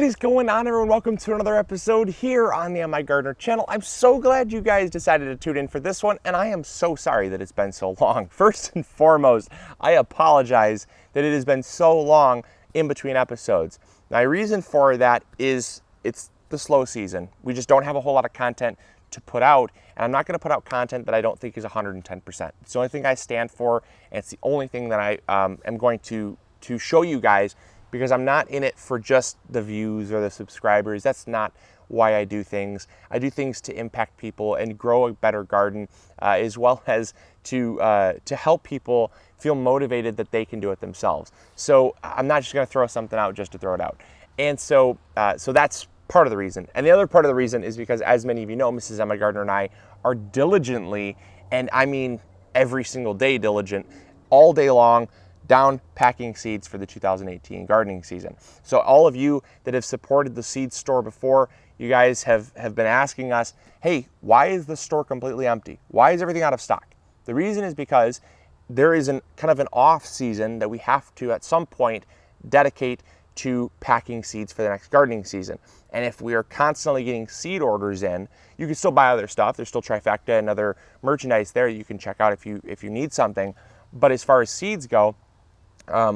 What is going on, everyone? Welcome to another episode here on the MiGardener channel. I'm so glad you guys decided to tune in for this one, and I am so sorry that it's been so long. First and foremost, I apologize that it has been so long in between episodes. My reason for that is it's the slow season. We just don't have a whole lot of content to put out, and I'm not going to put out content that I don't think is 110%. It's the only thing I stand for, and it's the only thing that I am going to show you guys, because I'm not in it for just the views or the subscribers. That's not why I do things. I do things to impact people and grow a better garden, as well as to help people feel motivated that they can do it themselves. So I'm not just gonna throw something out just to throw it out. And so, so that's part of the reason. And the other part of the reason is because, as many of you know, Mrs. Emma Gardner and I are diligently, and I mean every single day diligent, all day long, down packing seeds for the 2018 gardening season. So all of you that have supported the seed store before, you guys have been asking us, hey, why is the store completely empty? Why is everything out of stock? The reason is because there is kind of an off season that we have to at some point dedicate to packing seeds for the next gardening season. And if we are constantly getting seed orders in, you can still buy other stuff. There's still Trifecta and other merchandise there you can check out if you need something. But as far as seeds go,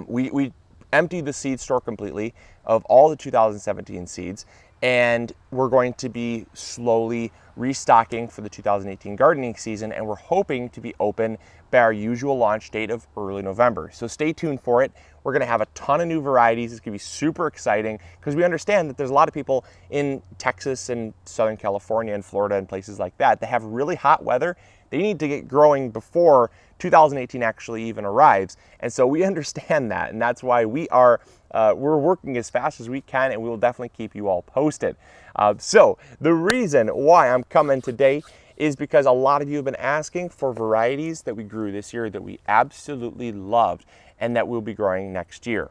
we emptied the seed store completely of all the 2017 seeds, and we're going to be slowly restocking for the 2018 gardening season, and we're hoping to be open by our usual launch date of early November. So stay tuned for it. We're gonna have a ton of new varieties. It's gonna be super exciting, because we understand that there's a lot of people in Texas and Southern California and Florida and places like that that have really hot weather. They need to get growing before 2018 actually even arrives. And so we understand that, and that's why we are we're working as fast as we can, and we will definitely keep you all posted. So the reason why I'm coming today is because a lot of you have been asking for varieties that we grew this year that we absolutely loved and that we'll be growing next year.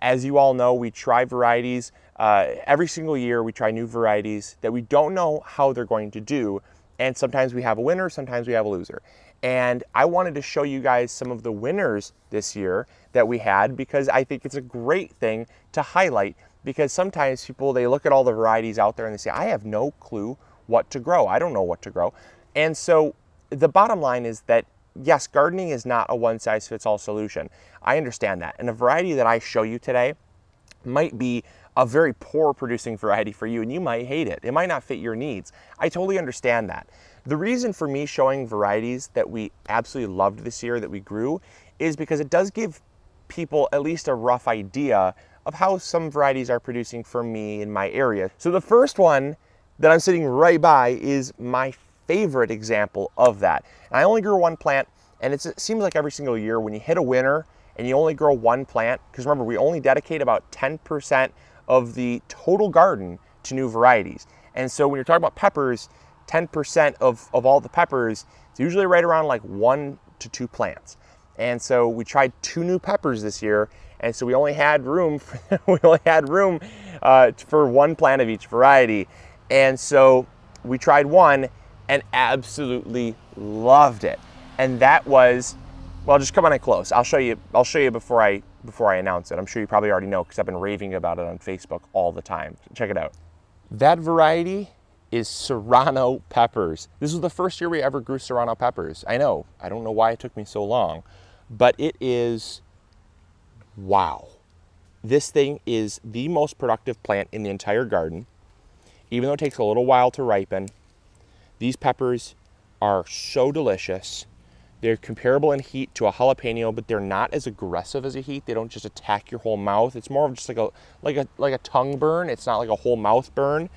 As you all know, we try varieties every single year. We try new varieties that we don't know how they're going to do, and sometimes we have a winner, sometimes we have a loser. And I wanted to show you guys some of the winners this year that we had, because I think it's a great thing to highlight, because sometimes people, they look at all the varieties out there and they say, I have no clue what to grow. I don't know what to grow. And so the bottom line is that, yes, gardening is not a one-size-fits-all solution. I understand that. And the variety that I show you today might be a very poor producing variety for you, and you might hate it. It might not fit your needs. I totally understand that. The reason for me showing varieties that we absolutely loved this year that we grew is because it does give people at least a rough idea of how some varieties are producing for me in my area. So the first one that I'm sitting right by is my favorite example of that. And I only grew one plant, and it seems like every single year when you hit a winter and you only grow one plant, because remember, we only dedicate about 10% of the total garden to new varieties. And so when you're talking about peppers, 10% of all the peppers, it's usually right around like 1 to 2 plants. And so we tried 2 new peppers this year, and so we only had room for, for 1 plant of each variety. And so we tried one and absolutely loved it. And that was, well, just come on in close. I'll show you before I announce it. I'm sure you probably already know, because I've been raving about it on Facebook all the time. Check it out. That variety is Serrano peppers. This was the first year we ever grew Serrano peppers. I know, I don't know why it took me so long, but it is, wow. This thing is the most productive plant in the entire garden. Even though it takes a little while to ripen, these peppers are so delicious. They're comparable in heat to a jalapeno, but they're not as aggressive as a heat. They don't just attack your whole mouth. It's more of just like a tongue burn. It's not like a whole mouth burn.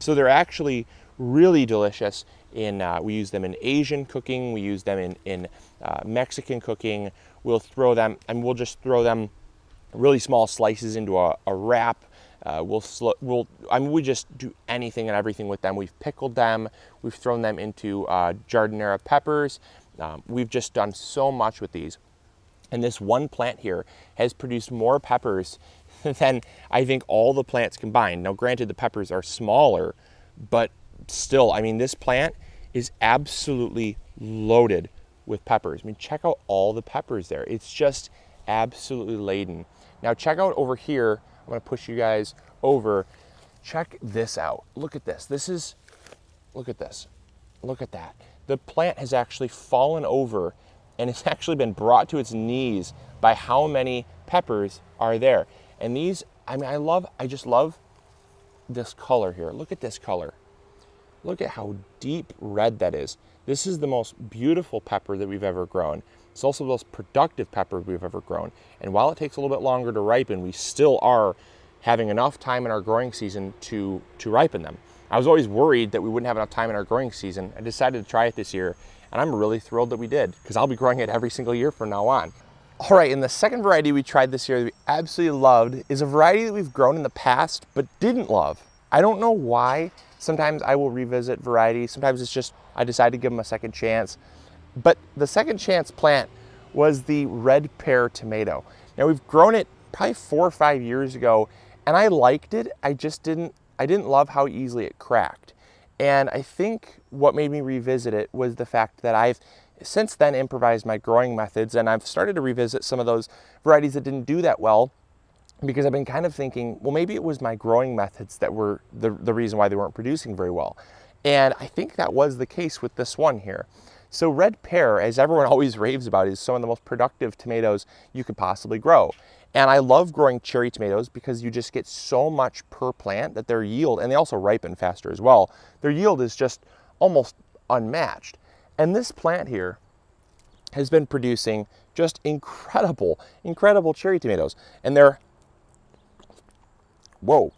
So they're actually really delicious. We use them in Asian cooking. We use them in Mexican cooking. We'll throw them, and we'll just throw them really small slices into a wrap. We just do anything and everything with them. We've pickled them. We've thrown them into Giardiniera peppers. We've just done so much with these. And this one plant here has produced more peppers than I think all the plants combined. Now, granted, the peppers are smaller, but still, I mean, this plant is absolutely loaded with peppers. I mean, check out all the peppers there. It's just absolutely laden. Now, check out over here. I'm gonna push you guys over. Check this out. Look at this. This is, look at this. Look at that. The plant has actually fallen over and it's actually been brought to its knees by how many peppers are there. And these, I mean, I just love this color here. Look at this color. Look at how deep red that is. This is the most beautiful pepper that we've ever grown. It's also the most productive pepper we've ever grown. And while it takes a little bit longer to ripen, we still are having enough time in our growing season to ripen them. I was always worried that we wouldn't have enough time in our growing season. I decided to try it this year, and I'm really thrilled that we did, because I'll be growing it every single year from now on. All right, and the second variety we tried this year that we absolutely loved is a variety that we've grown in the past but didn't love. I don't know why. Sometimes I will revisit varieties. Sometimes it's just I decide to give them a second chance. But the second chance plant was the red pear tomato. Now, we've grown it probably 4 or 5 years ago, and I liked it. I didn't love how easily it cracked. And I think what made me revisit it was the fact that I've since then improvised my growing methods, and I've started to revisit some of those varieties that didn't do that well, because I've been kind of thinking, well, maybe it was my growing methods that were the reason why they weren't producing very well. And I think that was the case with this one here. So red pear, as everyone always raves about, is some of the most productive tomatoes you could possibly grow. And I love growing cherry tomatoes because you just get so much per plant that their yield, and they also ripen faster as well, their yield is just almost unmatched. And this plant here has been producing just incredible, incredible cherry tomatoes. And they're, whoa,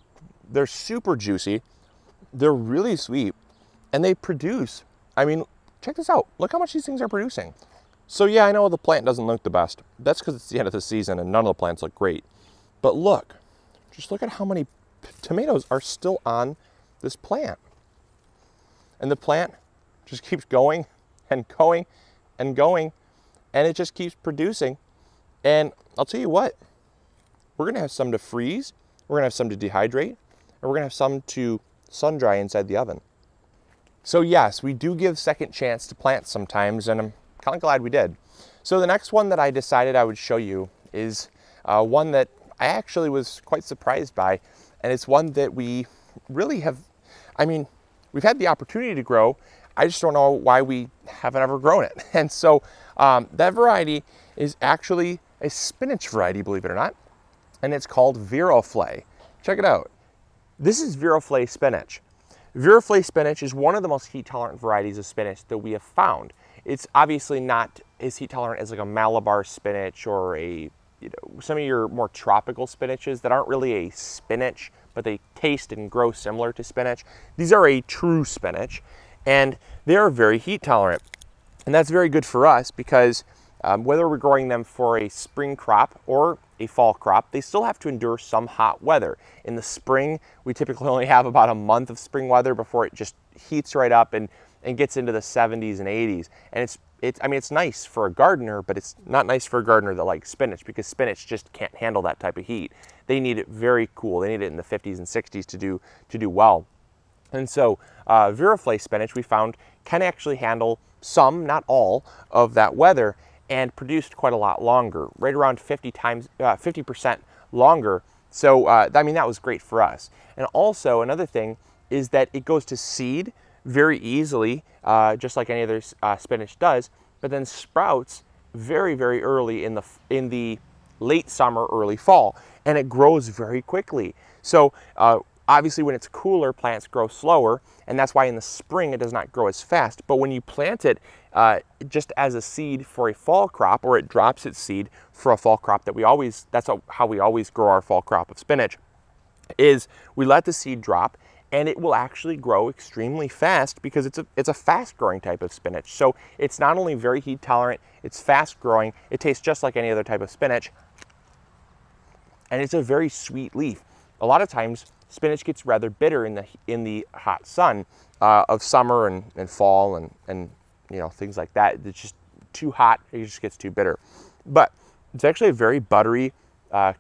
they're super juicy. They're really sweet. And they produce, I mean, check this out. Look how much these things are producing. So yeah, I know the plant doesn't look the best. That's because it's the end of the season and none of the plants look great. But look, just look at how many tomatoes are still on this plant. And the plant just keeps going and going and going, and it just keeps producing. And I'll tell you what, we're gonna have some to freeze, we're gonna have some to dehydrate, and we're gonna have some to sun dry inside the oven. So yes, we do give second chance to plants sometimes, and I'm kind of glad we did. So the next one that I decided I would show you is one that I actually was quite surprised by, and it's one that we really have, I mean, we've had the opportunity to grow, I just don't know why we haven't ever grown it. And so that variety is actually a spinach variety, believe it or not, and it's called Viroflay. Check it out. This is Viroflay spinach. Viroflay spinach is one of the most heat-tolerant varieties of spinach that we have found. It's obviously not as heat-tolerant as like a Malabar spinach or a, you know, some of your more tropical spinaches that aren't really a spinach, but they taste and grow similar to spinach. These are a true spinach, and they are very heat tolerant. And that's very good for us because whether we're growing them for a spring crop or a fall crop, they still have to endure some hot weather. In the spring, we typically only have about a month of spring weather before it just heats right up and gets into the 70s and 80s. And I mean, it's nice for a gardener, but it's not nice for a gardener that likes spinach, because spinach just can't handle that type of heat. They need it very cool. They need it in the 50s and 60s to do well. And so Viroflay spinach, we found, can actually handle some, not all, of that weather, and produced quite a lot longer, right around 50% longer. So, I mean, that was great for us. And also another thing is that it goes to seed very easily, just like any other spinach does, but then sprouts very, very early in the late summer, early fall, and it grows very quickly. So, obviously, when it's cooler, plants grow slower, and that's why in the spring it does not grow as fast. But when you plant it just as a seed for a fall crop, or it drops its seed for a fall crop that we always, that's how we always grow our fall crop of spinach, is we let the seed drop, and it will actually grow extremely fast because it's a fast-growing type of spinach. So it's not only very heat-tolerant, it's fast-growing, it tastes just like any other type of spinach, and it's a very sweet leaf. A lot of times, spinach gets rather bitter in the hot sun of summer and fall and you know, things like that. It's just too hot, it just gets too bitter. But it's actually a very buttery,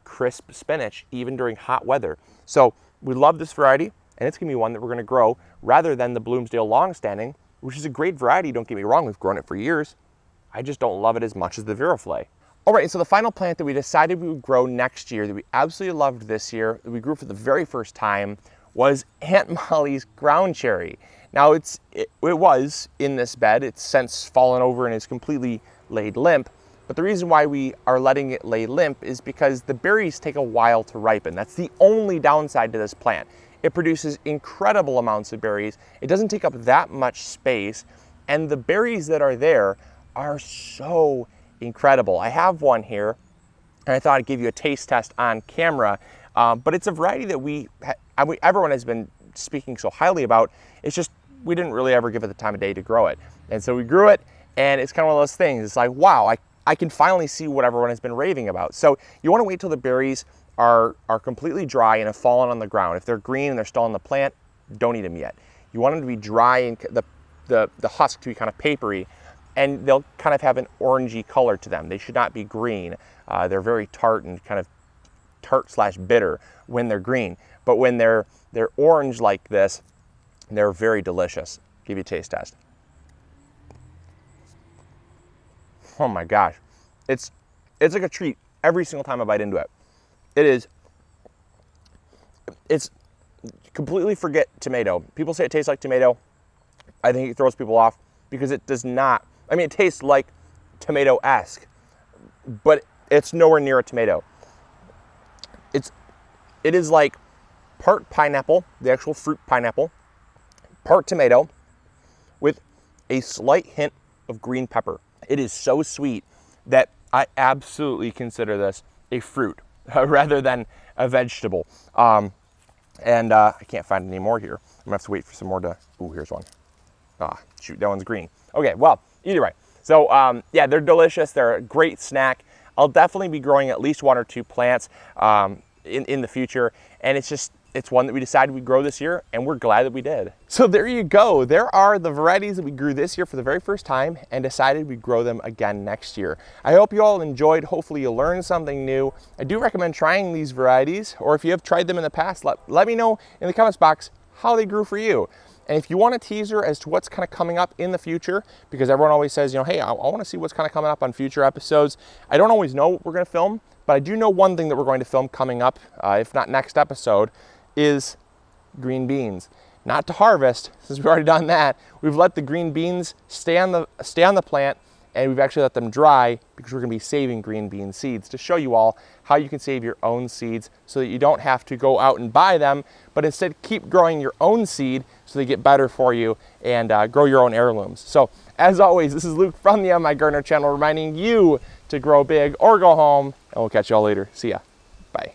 crisp spinach, even during hot weather. So we love this variety, and it's gonna be one that we're gonna grow rather than the Bloomsdale Longstanding, which is a great variety, don't get me wrong, we've grown it for years. I just don't love it as much as the Viroflay. All right, and so the final plant that we decided we would grow next year, that we absolutely loved this year, that we grew for the very first time, was Aunt Molly's ground cherry. Now it was in this bed. It's since fallen over and is completely laid limp. But the reason why we are letting it lay limp is because the berries take a while to ripen. That's the only downside to this plant. It produces incredible amounts of berries. It doesn't take up that much space. And the berries that are there are so incredible. I have one here and I thought I'd give you a taste test on camera, but it's a variety that everyone has been speaking so highly about. It's just, we didn't really ever give it the time of day to grow it. And so we grew it, and it's kind of one of those things. It's like, wow, I can finally see what everyone has been raving about. So you want to wait till the berries are completely dry and have fallen on the ground. If they're green and they're still on the plant, don't eat them yet. You want them to be dry and the husk to be kind of papery, and they'll kind of have an orangey color to them. They should not be green. They're very tart and kind of tart/bitter when they're green. But when they're orange like this, they're very delicious. Give you a taste test. Oh my gosh. It's like a treat every single time I bite into it. It's completely forget tomato. People say it tastes like tomato. I think it throws people off because it does not. I mean, it tastes like tomato-esque, but it's nowhere near a tomato. It is like part pineapple, the actual fruit pineapple, part tomato with a slight hint of green pepper. It is so sweet that I absolutely consider this a fruit rather than a vegetable. I can't find any more here. I'm gonna have to wait for some more to, ooh, here's one. Ah, shoot, that one's green. Okay, well, either way. So yeah, they're delicious. They're a great snack. I'll definitely be growing at least one or two plants in the future. And it's one that we decided we'd grow this year, and we're glad that we did. So there you go. There are the varieties that we grew this year for the very first time and decided we'd grow them again next year. I hope you all enjoyed. Hopefully you learned something new. I do recommend trying these varieties, or if you have tried them in the past, let me know in the comments box how they grew for you. And if you want a teaser as to what's kind of coming up in the future, because everyone always says, you know, hey, I want to see what's kind of coming up on future episodes. I don't always know what we're going to film, but I do know one thing that we're going to film coming up, if not next episode, is green beans. Not to harvest, since we've already done that. We've let the green beans stay on the plant, and we've actually let them dry because we're going to be saving green bean seeds to show you all how you can save your own seeds so that you don't have to go out and buy them, but instead keep growing your own seed so they get better for you and grow your own heirlooms. So as always, this is Luke from the MiGardener channel reminding you to grow big or go home, and we'll catch y'all later. See ya. Bye.